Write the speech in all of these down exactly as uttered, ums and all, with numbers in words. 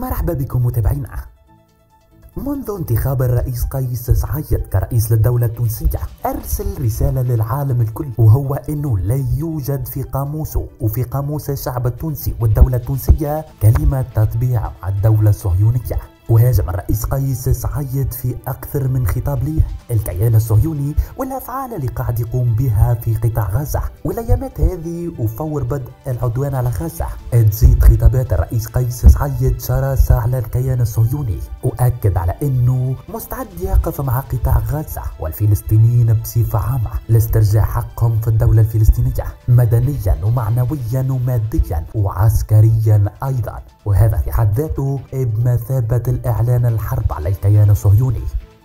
مرحبا بكم متابعينا. منذ انتخاب الرئيس قيس سعيد كرئيس للدولة التونسية أرسل رسالة للعالم الكل، وهو أنه لا يوجد في قاموسه وفي قاموس الشعب التونسي والدولة التونسية كلمة تطبيع على الدولة الصهيونية. وهاجم الرئيس قيس سعيد في أكثر من خطاب ليه الكيان الصهيوني والأفعال اللي قاعد يقوم بها في قطاع غزة والأيامات هذه وفور بدء العدوان على غزة. تزيد خطابات الرئيس قيس سعيد شراسة على الكيان الصهيوني، وأكد على أنه مستعد يقف مع قطاع غزة والفلسطينيين بصفة عامة لاسترجاع حقهم في الدولة الفلسطينية مدنيا ومعنويا وماديا وعسكريا أيضا، وهذا في حد ذاته بمثابة إعلان الحرب على الكيان الصهيوني.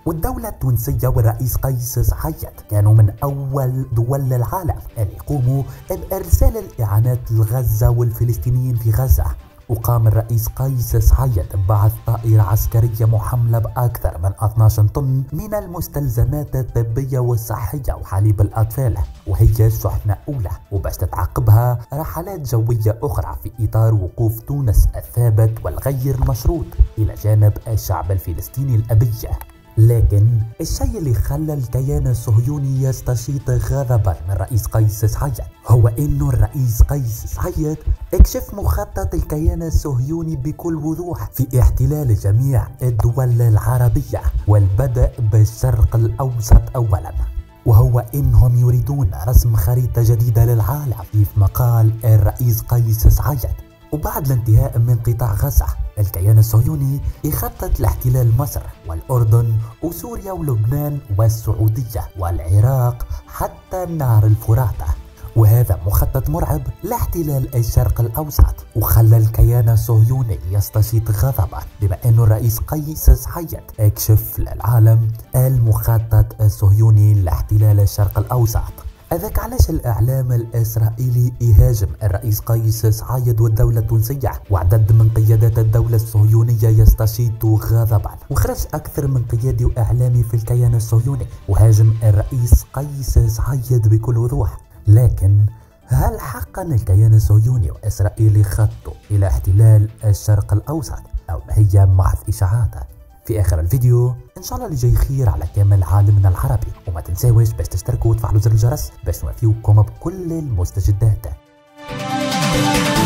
والدولة التونسية والرئيس قيس سعيد كانوا من أول دول العالم اللي قاموا بإرسال الإعانات لغزة والفلسطينيين في غزة. وقام الرئيس قيس سعيد ببعث طائرة عسكرية محملة بأكثر من اثني عشر طن من المستلزمات الطبية والصحية وحليب الأطفال، وهي شحنة أولى، وباش تتعقبها رحلات جوية أخرى في إطار وقوف تونس الثابت والغير مشروط إلى جانب الشعب الفلسطيني الأبية. لكن الشيء اللي خلى الكيان الصهيوني يستشيط غضبا من رئيس قيس سعيد هو انه الرئيس قيس سعيد اكشف مخطط الكيان الصهيوني بكل وضوح في احتلال جميع الدول العربية والبدء بالشرق الاوسط اولا، وهو انهم يريدون رسم خريطة جديدة للعالم كما قال الرئيس قيس سعيد. وبعد الانتهاء من قطاع غزة الكيان الصهيوني يخطط لاحتلال مصر والأردن وسوريا ولبنان والسعودية والعراق حتى نهر الفرات، وهذا مخطط مرعب لاحتلال الشرق الأوسط. وخلى الكيان الصهيوني يستشيط غضبا بما أن الرئيس قيس سعيد اكشف للعالم المخطط الصهيوني لاحتلال الشرق الأوسط. هذاك علاش الإعلام الإسرائيلي يهاجم الرئيس قيس سعيد والدولة التونسية، وعدد من قيادات الدولة الصهيونية يستشيط غاضبا، وخرج أكثر من قيادي وإعلامي في الكيان الصهيوني وهاجم الرئيس قيس سعيد بكل وضوح. لكن هل حقا الكيان الصهيوني وإسرائيل يخطوا إلى احتلال الشرق الأوسط أو هي محض إشاعات؟ في آخر الفيديو إن شاء الله اللي جاي خير على كامل عالمنا العربي، وما تنساوش باش تشتركوا وتفعلوا زر الجرس باش نوافيوكم بكل المستجدات.